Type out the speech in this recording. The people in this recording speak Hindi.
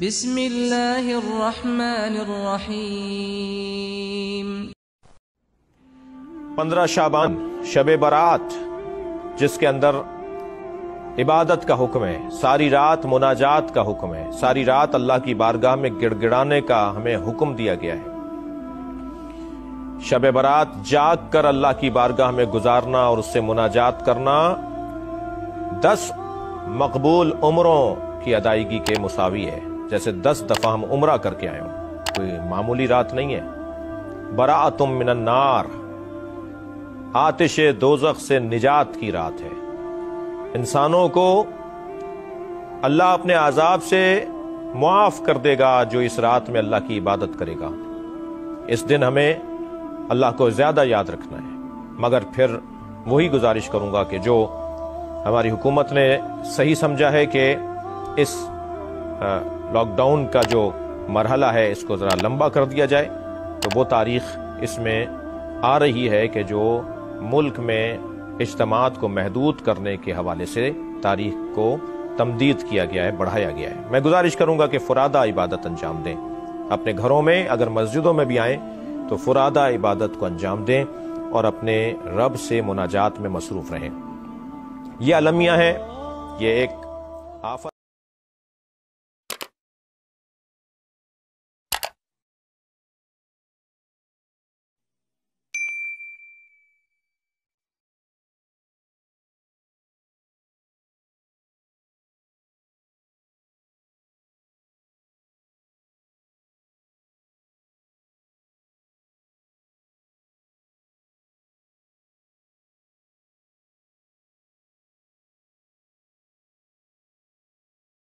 बिस्मिल्लाहिर्रहमानिर्रहीम। 15 शाबान शब ए बरात, जिसके अंदर इबादत का हुक्म है, सारी रात मुनाजात का हुक्म है, सारी रात अल्लाह की बारगाह में गिड़गिड़ाने का हमें हुक्म दिया गया है। शब ए बरात जाग कर अल्लाह की बारगाह में गुजारना और उससे मुनाजात करना 10 मकबूल उम्रों की अदायगी के मुसावी है। जैसे 10 दफा हम उम्रा करके आए हों, कोई मामूली रात नहीं है। बराअतुम मिनन्नार, आतिशे दोजख से निजात की रात है। इंसानों को अल्लाह अपने आजाब से मुआफ कर देगा जो इस रात में अल्लाह की इबादत करेगा। इस दिन हमें अल्लाह को ज्यादा याद रखना है, मगर फिर वही गुजारिश करूंगा कि जो हमारी हुकूमत ने सही समझा है कि इस लॉकडाउन का जो मरहला है इसको ज़रा लंबा कर दिया जाए, तो वो तारीख इसमें आ रही है कि जो मुल्क में इज्तमात को महदूद करने के हवाले से तारीख को तमदीद किया गया है, बढ़ाया गया है। मैं गुजारिश करूँगा कि फुरादा इबादत अंजाम दें अपने घरों में, अगर मस्जिदों में भी आएँ तो फुरादा इबादत को अंजाम दें और अपने रब से मुनाजात में मसरूफ़ रहें। यह अलमिया है, ये एक आफत।